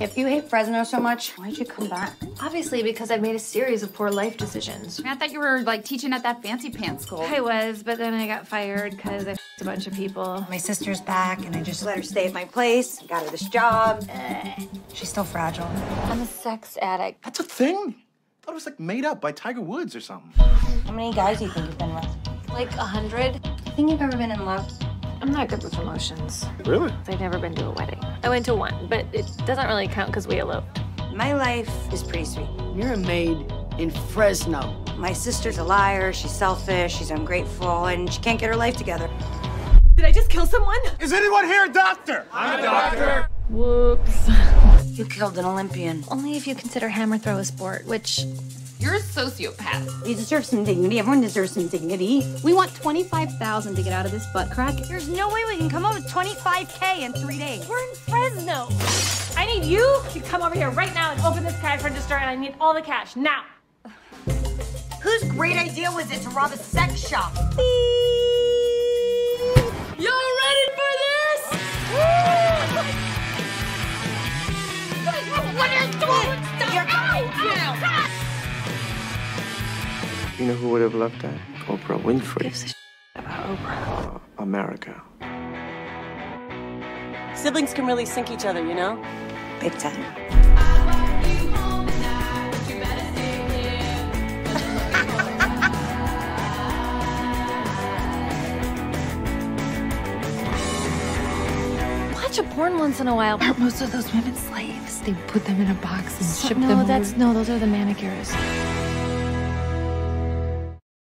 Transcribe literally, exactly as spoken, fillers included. If you hate Fresno so much, why'd you come back? Obviously, because I've made a series of poor life decisions. I thought you were, like, teaching at that fancy pants school. I was, but then I got fired because I f***ed a bunch of people. My sister's back, and I just let her stay at my place. I got her this job. Uh, she's still fragile. I'm a sex addict. That's a thing? I thought it was, like, made up by Tiger Woods or something. How many guys do you think you've been with? Like, a hundred. I think you've ever been in love. I'm not good with emotions. Really? I've never been to a wedding. I went to one, but it doesn't really count because we eloped. My life is pretty sweet. You're a maid in Fresno. My sister's a liar, she's selfish, she's ungrateful, and she can't get her life together. Did I just kill someone? Is anyone here a doctor? I'm a doctor. Whoops. You killed an Olympian. Only if you consider hammer throw a sport, which... You're a sociopath. You deserve some dignity. Everyone deserves some dignity. We want twenty-five thousand to get out of this butt crack. There's no way we can come up with twenty-five K in three days. We're in Fresno. I need you to come over here right now and open this cash register, and I need all the cash now. Whose great idea was it to rob a sex shop? Y'all ready for this? What are you doing? You're out now. You know who would have loved that? Oprah Winfrey. Gives a shit about Oprah. Uh, America. Siblings can really sink each other, you know? Big time. Watch a porn once in a while. Aren't most of those women slaves? They put them in a box and so, ship no, them. No, that's over. No. Those are the manicures.